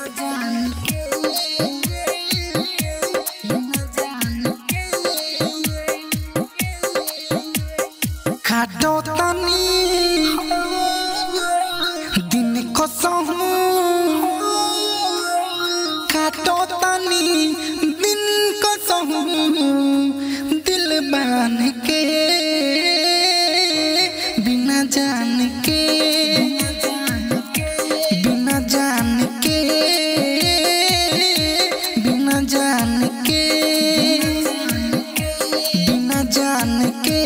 दिन को सहूं काटो तनी दिन को सहूं दिल बान के बिना जान के बिना जान के बिना जान के बिना जान के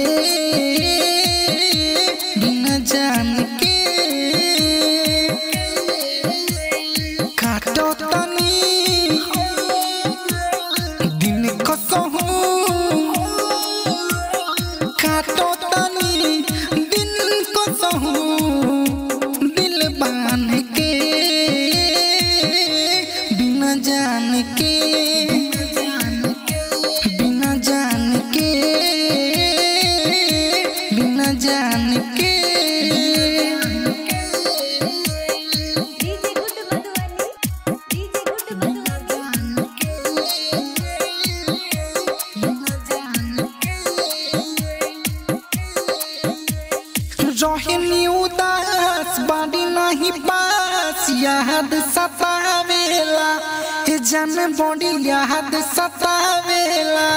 बिना जान के रोहिणी उदास बाड़ी नहीं पास याद सतावेला जन बड़ी याद सतावेला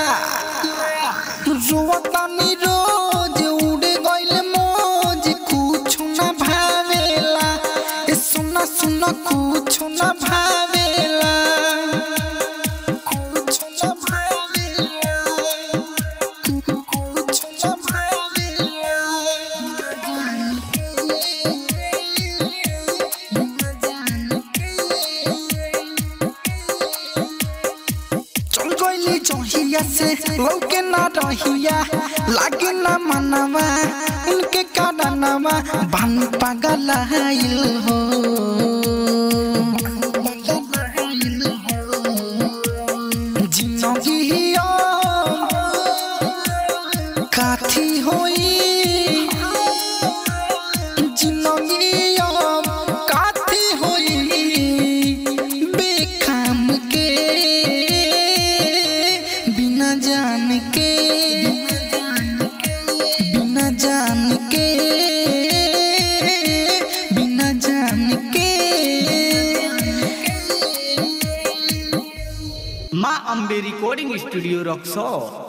रोतानी रोज उड़े गईल मोज कुछ न भावेला सुना सुना कुछ न भावेला से लौके ना रहिया लागे ना मनवा उनके कारणवा बन पागल आइल हो जिंदगी काथी होई जिंदगी काथी होई बेकाम के बिना जान के बिना जान के माँ अम्बे रिकॉर्डिंग स्टूडियो रक्सो।